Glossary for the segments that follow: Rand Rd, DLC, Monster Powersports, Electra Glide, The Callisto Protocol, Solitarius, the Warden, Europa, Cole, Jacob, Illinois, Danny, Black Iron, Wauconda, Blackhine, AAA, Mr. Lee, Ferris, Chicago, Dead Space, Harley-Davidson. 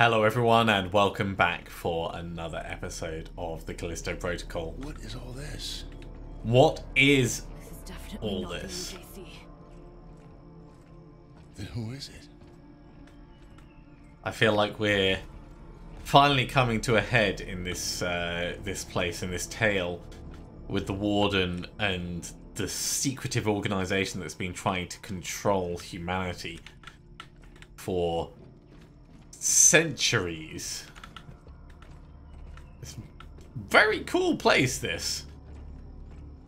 Hello everyone and welcome back for another episode of the Callisto Protocol. What is all this? What is all this? Then who is it? I feel like we're finally coming to a head in this this place, in this tale, with the Warden and the secretive organization that's been trying to control humanity for centuries. It's a very cool place, this.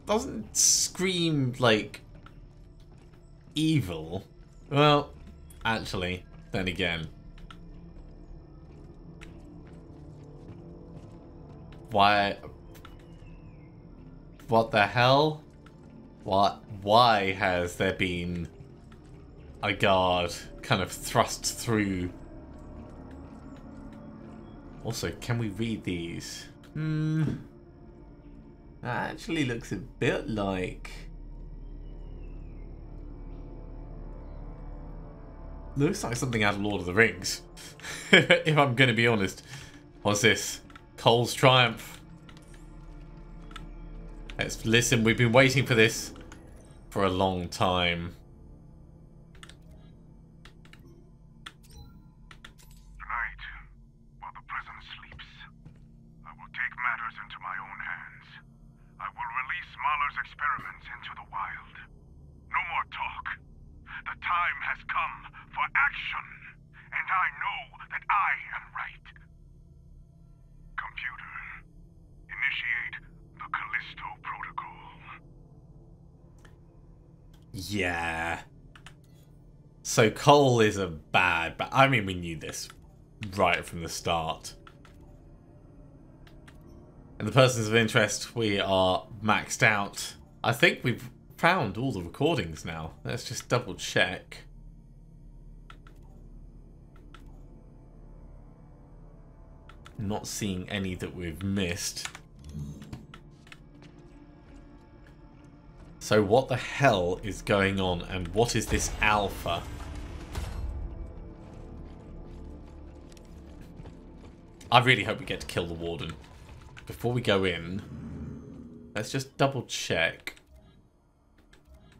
Doesn't scream like evil. Well, actually, then again. Why? What the hell? What? Why has there been a guard kind of thrust through? Also, can we read these? That actually looks a bit like... Looks like something out of Lord of the Rings. If I'm going to be honest. What's this? Cole's Triumph. Let's listen. We've been waiting for this for a long time. Yeah. So Cole is a bad, but I mean, we knew this right from the start. And the persons of interest, we are maxed out. I think we've found all the recordings now. Let's just double check. Not seeing any that we've missed. So what the hell is going on, and what is this alpha? I really hope we get to kill the Warden. Before we go in, let's just double check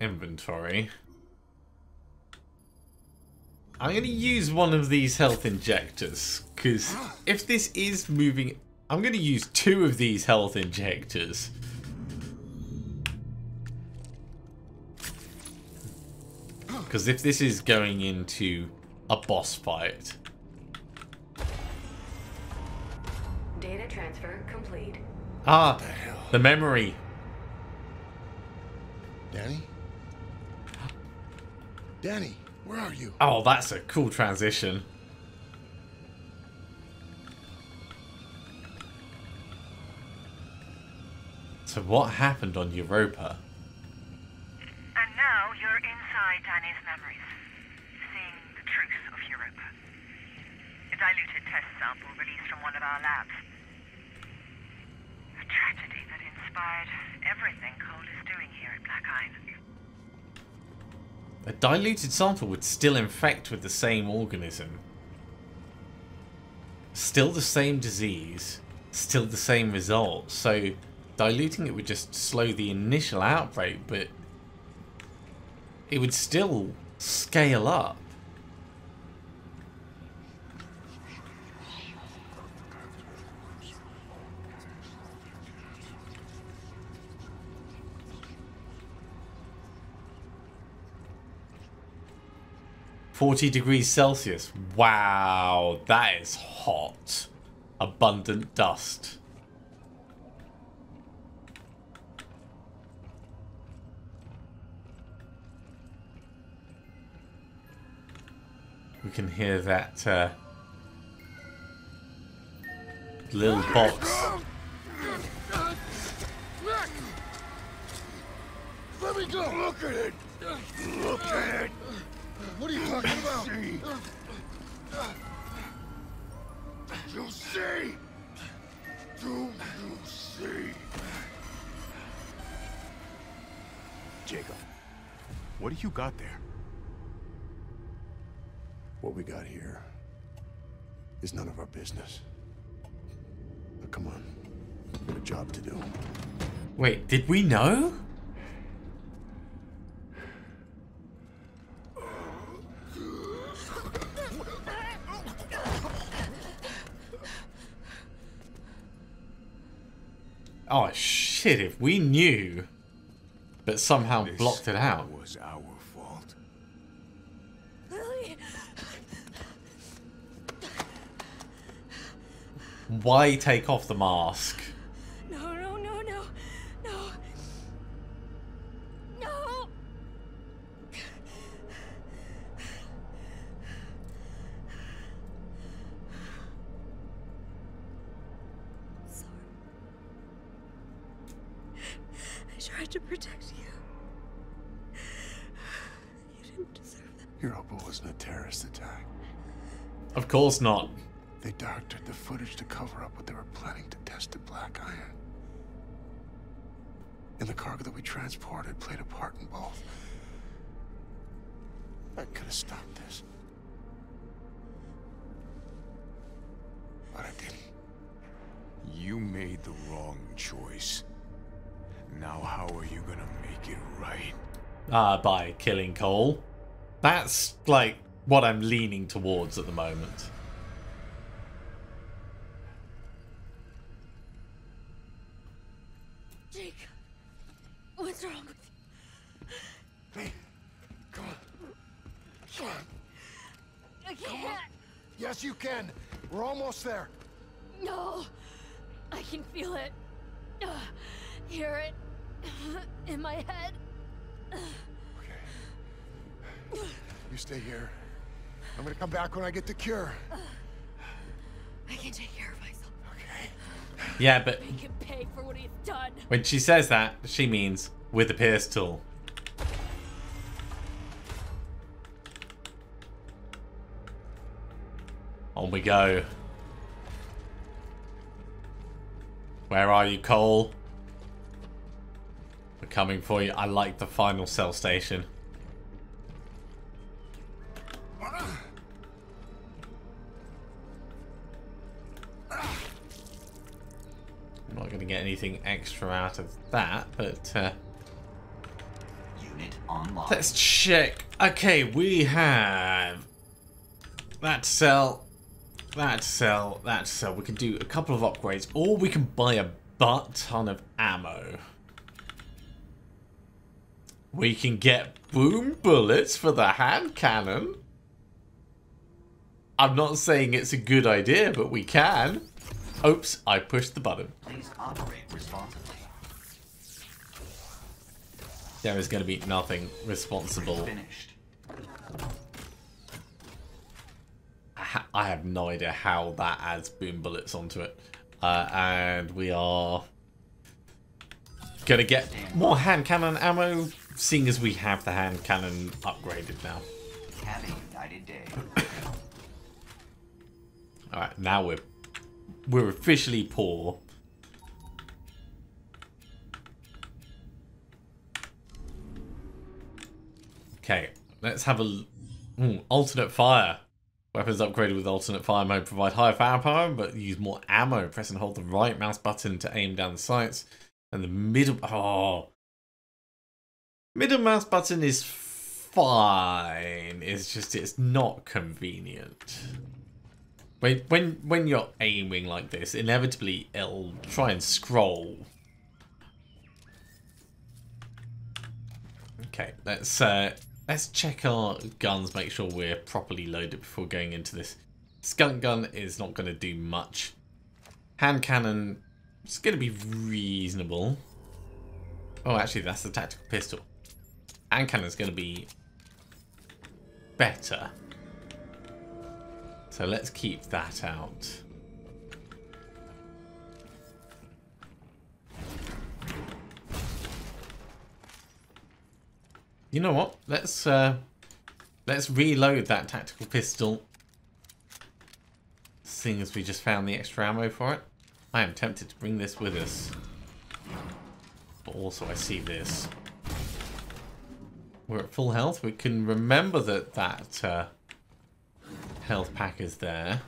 inventory. I'm going to use one of these health injectors, because if this is moving, I'm going to use two of these health injectors. Because if this is going into a boss fight. Data transfer complete. Ah, the memory. Danny? Danny, where are you? Oh, that's a cool transition. So what happened on Europa? Danny's memories, seeing the truth of Europe. A diluted test sample released from one of our labs. A tragedy that inspired everything Cole is doing here at Blackhine. A diluted sample would still infect with the same organism. Still the same disease, still the same result. So diluting it would just slow the initial outbreak, but it would still scale up. $40°C. Wow, that is hot. Abundant dust. We can hear that little box. Let me go. Look at it. Look at it. What are you talking about? You see? Do you see? Jacob, what do you got there? What we got here is none of our business. But come on, we've got a job to do. Wait, did we know? Oh shit, if we knew, but somehow blocked it out. It was our fault. Why take off the mask? No. Sorry. I tried to protect you. You didn't deserve that. Europa wasn't a terrorist attack. Of course not. They doctored the footage to cover up what they were planning to test the Black Iron. And the cargo that we transported played a part in both. I could have stopped this. But I didn't. You made the wrong choice. Now how are you gonna make it right? By killing Cole. That's, like, what I'm leaning towards at the moment. Jacob, what's wrong with you? Lee, come on. Come on. I can't. Come on. Yes, you can. We're almost there. No. I can feel it. Hear it. In my head. Okay. You stay here. I'm gonna come back when I get the cure. I can take care of myself. Okay. Yeah, but make him pay for what he's done. When she says that, she means with the pierce tool. On we go. Where are you, Cole? We're coming for you. I like the final cell station. Get anything extra out of that, but unit online. Let's check. Okay, we have that cell, that cell, that cell. We can do a couple of upgrades, or we can buy a butt ton of ammo. We can get boom bullets for the hand cannon. I'm not saying it's a good idea, but we can. Oops, I pushed the button. Please operate responsibly. There is going to be nothing responsible. I have no idea how that adds boom bullets onto it. And we are going to get more hand cannon ammo, seeing as we have the hand cannon upgraded now. Have a united day. Alright, now we're officially poor. Okay, let's have a alternate fire. Weapons upgraded with alternate fire mode provide higher firepower, but use more ammo. Press and hold the right mouse button to aim down the sights, and the middle mouse button is fine. It's just it's not convenient. When you're aiming like this, inevitably it'll try and scroll. Okay, let's check our guns, make sure we're properly loaded before going into this. Skunk gun is not going to do much. Hand cannon is going to be reasonable. Oh, actually, that's the tactical pistol. Hand cannon is going to be better. So let's keep that out. You know what? Let's reload that tactical pistol. Seeing as we just found the extra ammo for it, I am tempted to bring this with us. But also, I see this. We're at full health. We can remember that health pack is there.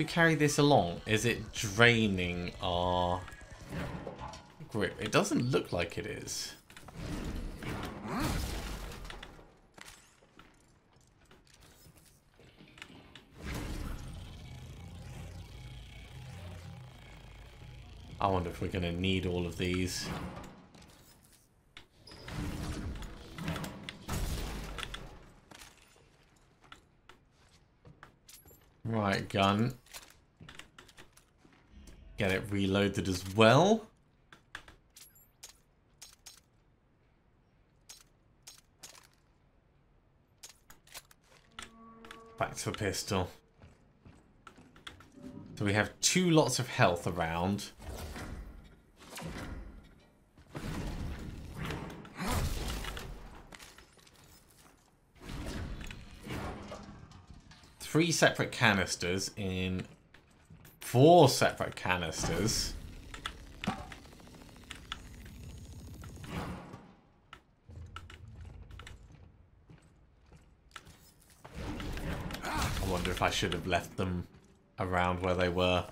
we carry this along, is it draining our grip? It doesn't look like it is. I wonder if we're going to need all of these. Right, gun. Get it reloaded as well. Back to the pistol. So we have two lots of health around. Three separate canisters in four separate canisters. I wonder if I should have left them around where they were.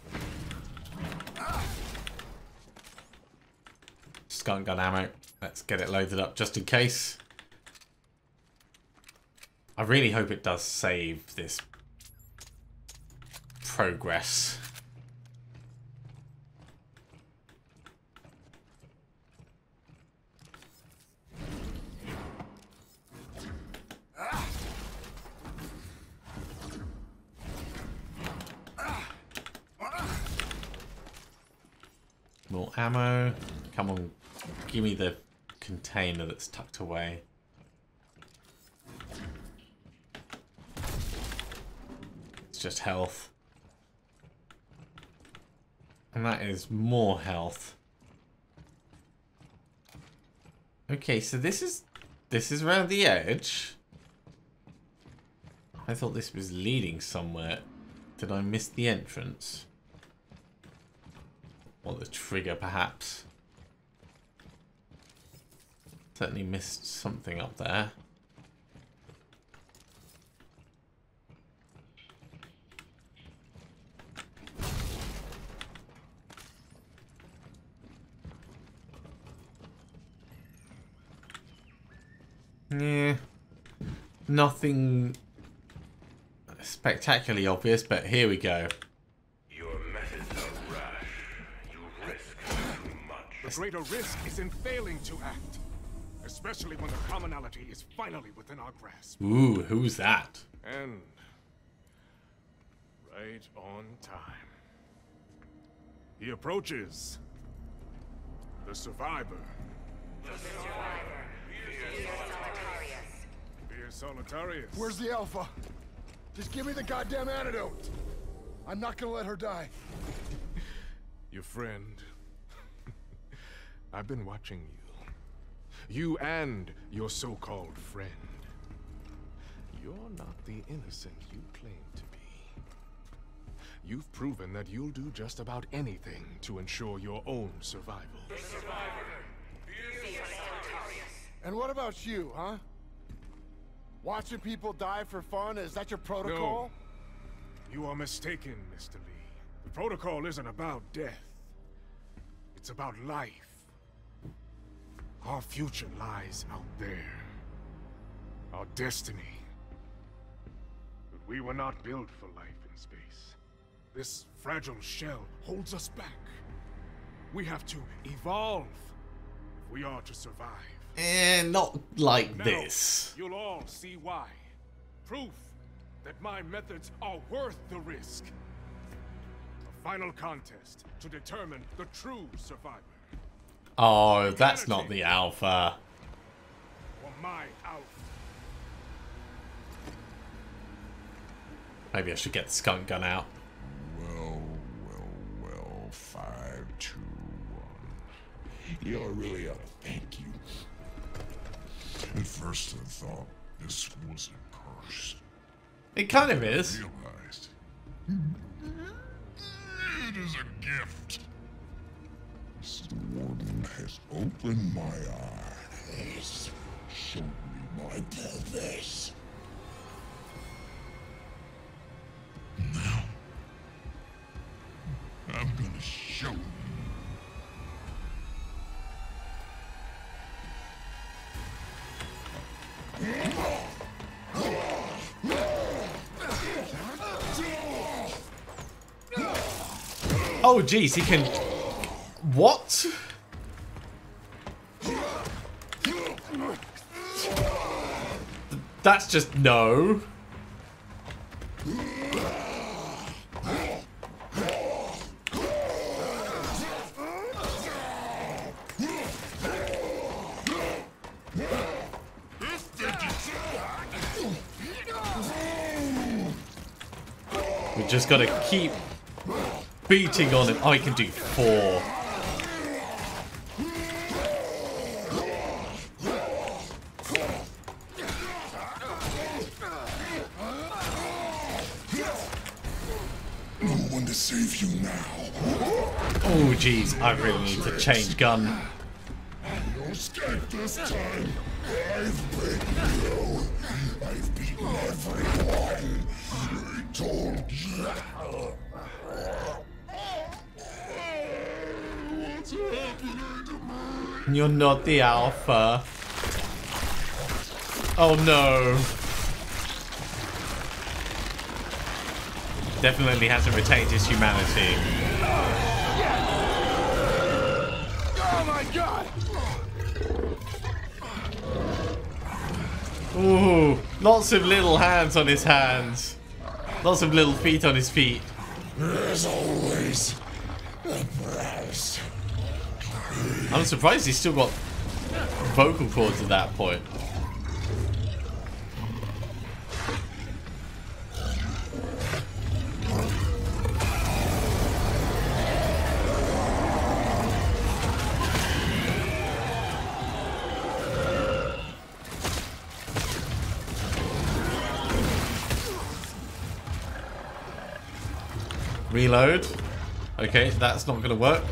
Skunk gun ammo. Let's get it loaded up just in case. I really hope it does save this progress. More ammo. Come on, give me the container that's tucked away. It's just health. And that is more health. Okay, so this is around the edge. I thought this was leading somewhere. Did I miss the entrance? Or the trigger, perhaps. Certainly missed something up there. Yeah, nothing spectacularly obvious, but here we go. Your methods are rash. You risk too much. The greater risk is in failing to act, especially when the commonality is finally within our grasp. Ooh, who's that? And right on time. He approaches. The survivor. The survivor. Solitarius. Where's the alpha? Just give me the goddamn antidote. I'm not gonna let her die. Your friend. I've been watching you. You and your so-called friend. You're not the innocent you claim to be. You've proven that you'll do just about anything to ensure your own survival. The survivor. And what about you, huh? Watching people die for fun, is that your protocol? No. You are mistaken, Mr. Lee. The protocol isn't about death. It's about life. Our future lies out there. Our destiny. But we were not built for life in space. This fragile shell holds us back. We have to evolve if we are to survive. And not like now, this. You'll all see why. Proof that my methods are worth the risk. A final contest to determine the true survivor. Oh, that's not the alpha. Or my alpha. Maybe I should get the skunk gun out. Well, 5-2-1. You're really up. Thank you. At first I thought this was a curse. It kind of is. I realized it is a gift. Mr. Warden has opened my eyes. Showed me my purpose. Now Oh, jeez, he can... What? That's just... No. We just gotta keep beating on him. Oh, I can do 4. Oh jeez, I really need to change gun. No escape this time. I've beaten you. I've beaten everyone. I told you. What's happening to me? You're not the alpha. Oh no. Definitely hasn't retained his humanity. Oh my god! Ooh, lots of little hands on his hands. Lots of little feet on his feet. There's always a price. I'm surprised he's still got vocal cords at that point. Reload. Okay, that's not gonna work.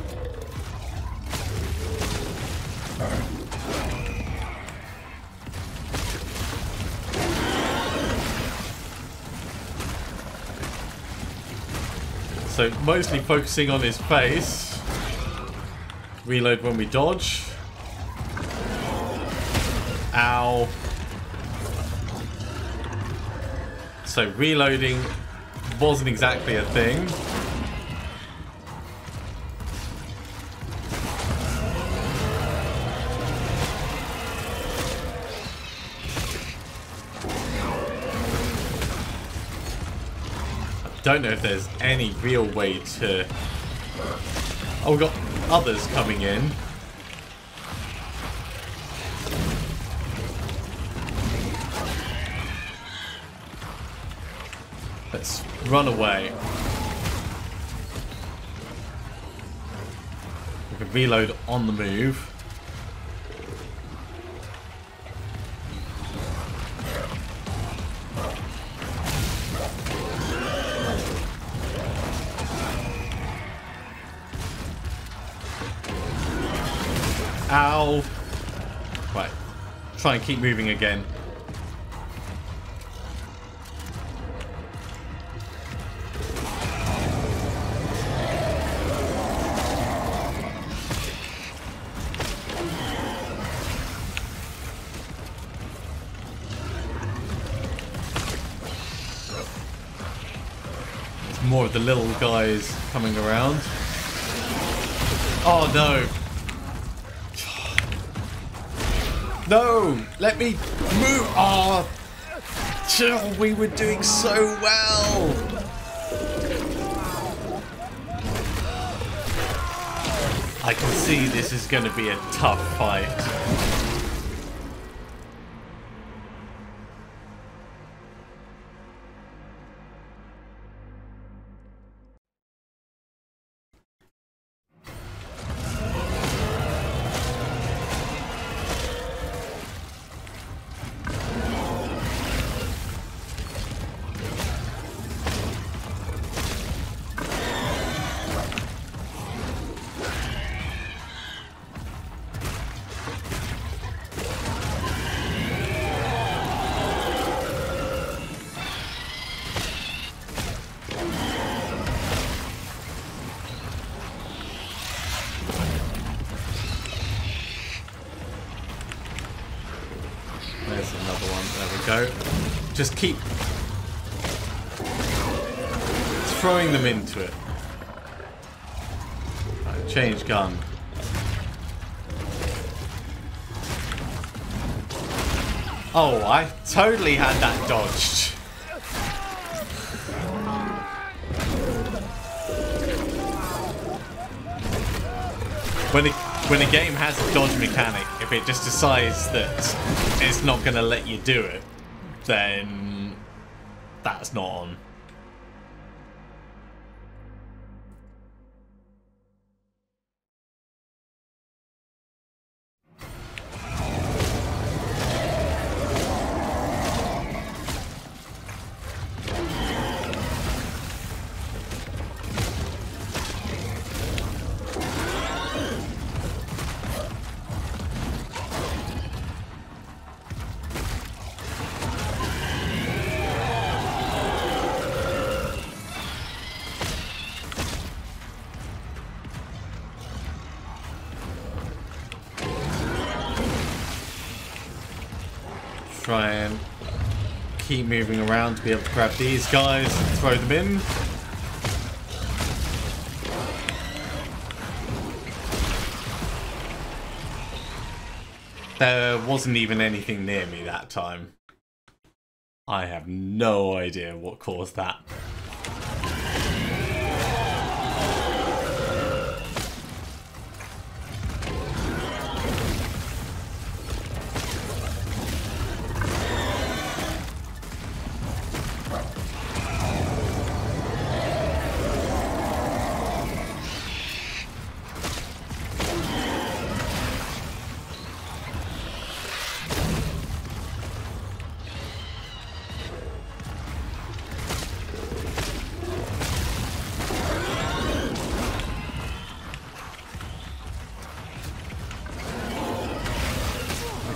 So mostly focusing on his face. Reload when we dodge. Ow. So reloading wasn't exactly a thing. Don't know if there's any real way to... Oh, we've got others coming in. Let's run away. We can reload on the move. Ow. Right. Try and keep moving again. There's more of the little guys coming around. Oh no. No! Let me move! Oh! We were doing so well! I can see this is going to be a tough fight. Just keep throwing them into it. change gun. Oh, I totally had that dodged. When a game has a dodge mechanic, if it just decides that it's not going to let you do it, then that's not on. Try and keep moving around to be able to grab these guys and throw them in. There wasn't even anything near me that time. I have no idea what caused that.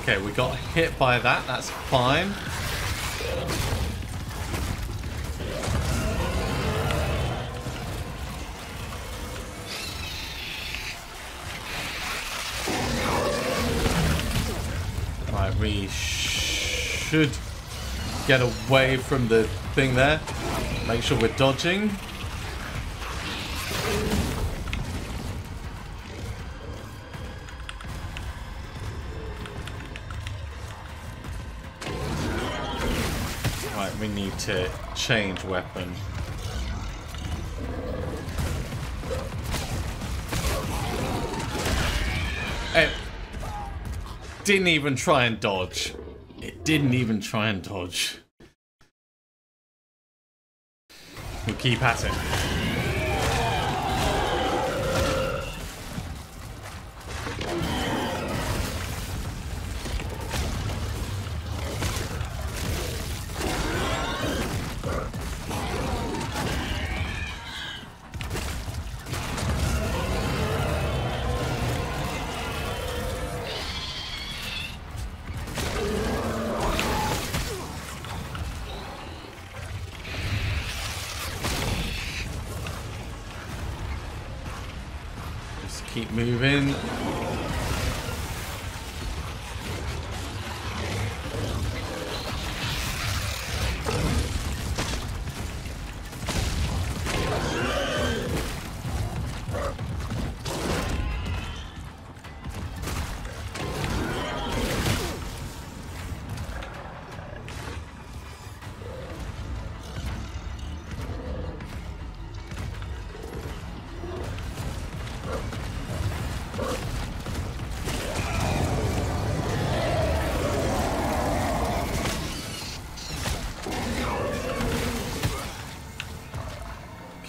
Okay, we got hit by that, that's fine. Right, we should get away from the thing there. Make sure we're dodging. We need to change weapon. It didn't even try and dodge. It didn't even try and dodge. We'll keep at it. Keep moving.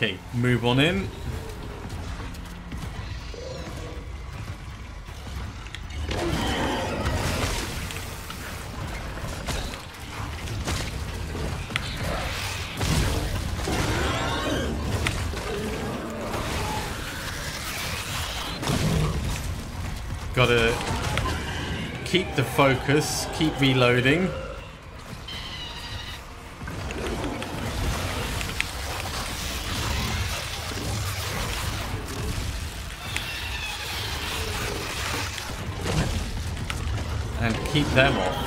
Okay, move on in. Gotta keep the focus, keep reloading. And keep them off.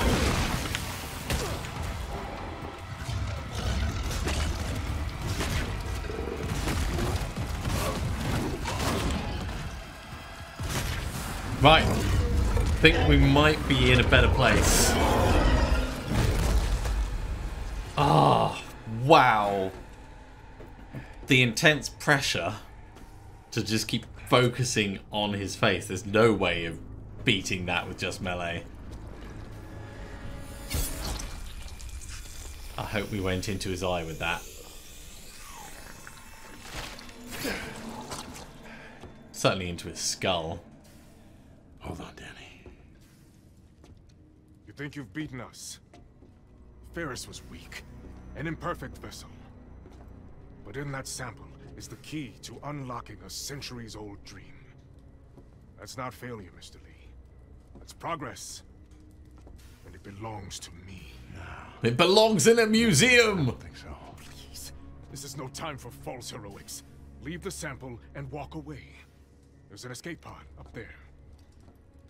Right. I think we might be in a better place. Ah, oh, wow. The intense pressure to just keep focusing on his face. There's no way of beating that with just melee. I hope we went into his eye with that. Certainly into his skull. Hold on, Danny. You think you've beaten us? Ferris was weak, an imperfect vessel. But in that sample is the key to unlocking a centuries-old dream. That's not failure, Mr. Lee. That's progress. And it belongs to me. No. It belongs in a museum! I don't think so. Please. This is no time for false heroics. Leave the sample and walk away. There's an escape pod up there.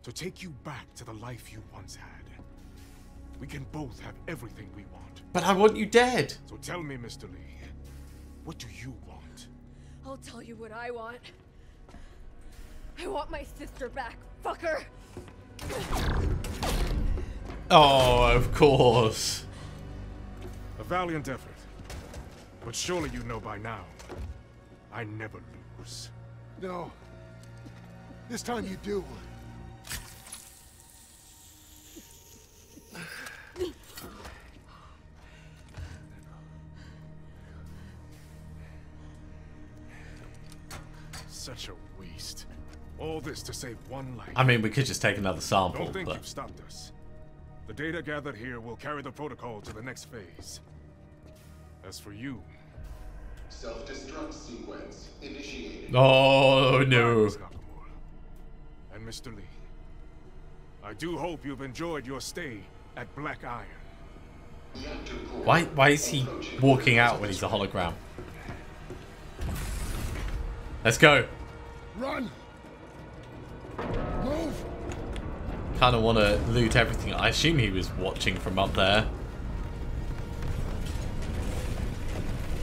To take you back to the life you once had. We can both have everything we want. But I want you dead. So tell me, Mr. Lee, what do you want? I'll tell you what I want. I want my sister back, fucker. Oh, of course. A valiant effort. But surely you know by now, I never lose. No. This time you do. Such a waste. All this to save one life. I mean, we could just take another sample. Don't think you've stopped us. The data gathered here will carry the protocol to the next phase. As for you, self-destruct sequence initiated. Oh no. And Mr. Lee, I do hope you've enjoyed your stay at Black Iron. Why is he walking out when he's a hologram? Let's go. Run. Move. Kind of want to loot everything. I assume he was watching from up there.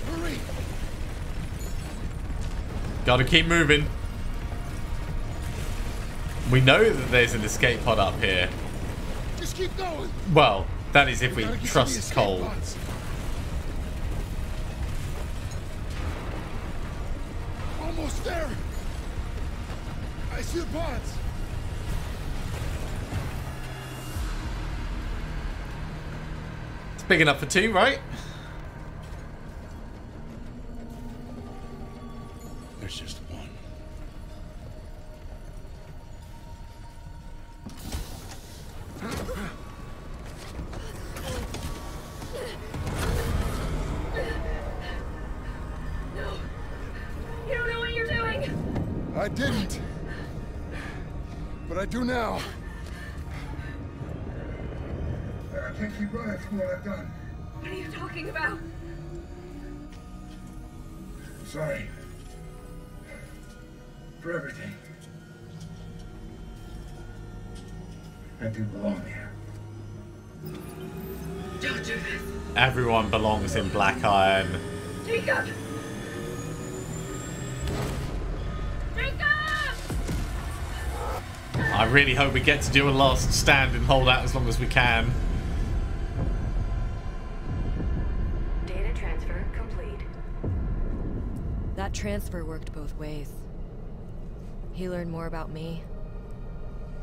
Hurry. Gotta keep moving. We know that there's an escape pod up here. Just keep going. Well, that is if we trust Cole. Pods. Almost there. I see the pods. It's big enough for two, right? There's just one. I didn't, but I do now. I can't keep running from what I've done. What are you talking about? I'm sorry for everything. I do belong here. Don't do this. Everyone belongs in Black Iron. Jacob. I really hope we get to do a last stand and hold out as long as we can. Data transfer complete. That transfer worked both ways. He learned more about me,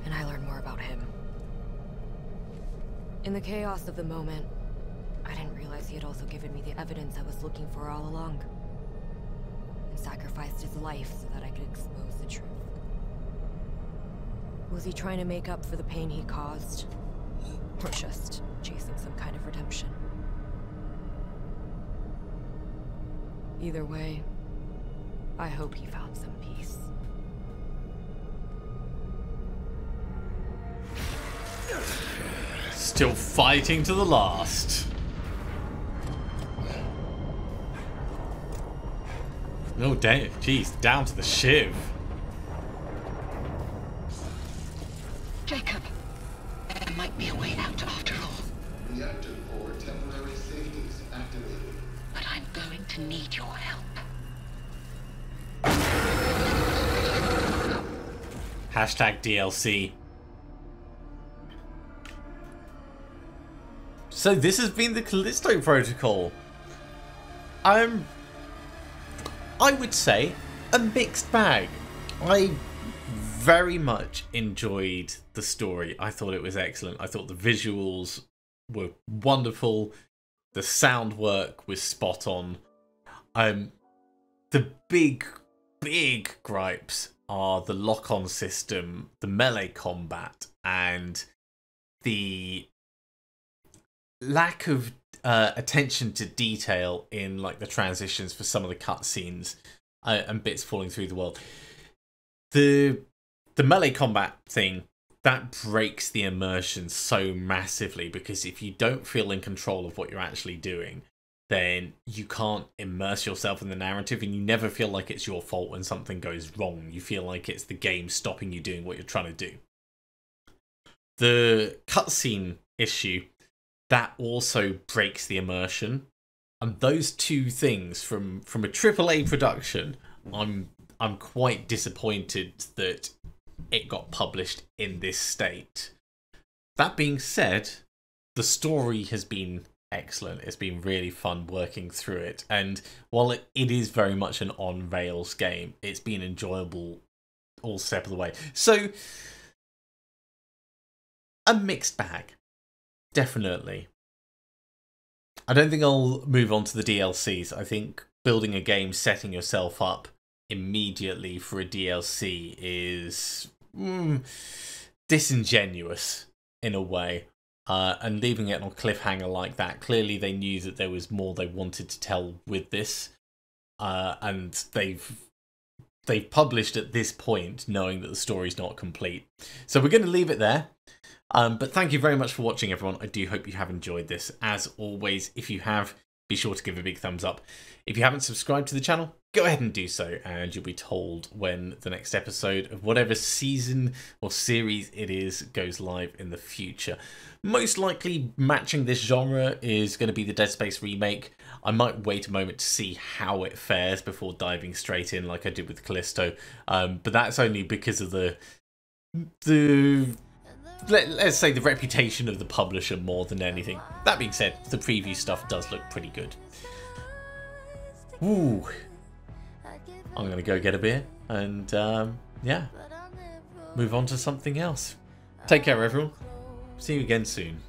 and I learned more about him. In the chaos of the moment, I didn't realize he had also given me the evidence I was looking for all along, and sacrificed his life so that I could expose the truth. Was he trying to make up for the pain he caused? Or just chasing some kind of redemption? Either way, I hope he found some peace. Still fighting to the last. No damn, jeez, down to the shiv. Jacob, there might be a way out after all. Reactor core temporary safeties activated. But I'm going to need your help. Hashtag DLC. So this has been the Callisto Protocol. I would say a mixed bag. I very much enjoyed the story. I thought it was excellent. I thought the visuals were wonderful. The sound work was spot on. The big gripes are the lock-on system, the melee combat, and the lack of attention to detail in like the transitions for some of the cutscenes and bits falling through the world. The melee combat thing, that breaks the immersion so massively, because if you don't feel in control of what you're actually doing, then you can't immerse yourself in the narrative, and you never feel like it's your fault when something goes wrong. You feel like it's the game stopping you doing what you're trying to do. The cutscene issue, that also breaks the immersion. And those two things from a AAA production, I'm quite disappointed that it got published in this state. That being said, the story has been excellent. It's been really fun working through it, and while it is very much an on rails game, it's been enjoyable all step of the way. So a mixed bag, definitely. I don't think I'll move on to the DLCs. I think building a game, setting yourself up immediately for a DLC is disingenuous in a way. And leaving it on a cliffhanger like that. Clearly they knew that there was more they wanted to tell with this. And they've published at this point knowing that the story's not complete. So we're going to leave it there. But thank you very much for watching, everyone. I do hope you have enjoyed this. As always, if you have, be sure to give a big thumbs up. If you haven't subscribed to the channel, go ahead and do so, and you'll be told when the next episode of whatever season or series it is goes live in the future. Most likely matching this genre is going to be the Dead Space remake. I might wait a moment to see how it fares before diving straight in like I did with Callisto. But that's only because of let's say the reputation of the publisher more than anything. That being said, the preview stuff does look pretty good. Ooh. I'm going to go get a beer and, yeah, move on to something else. Take care, everyone. See you again soon.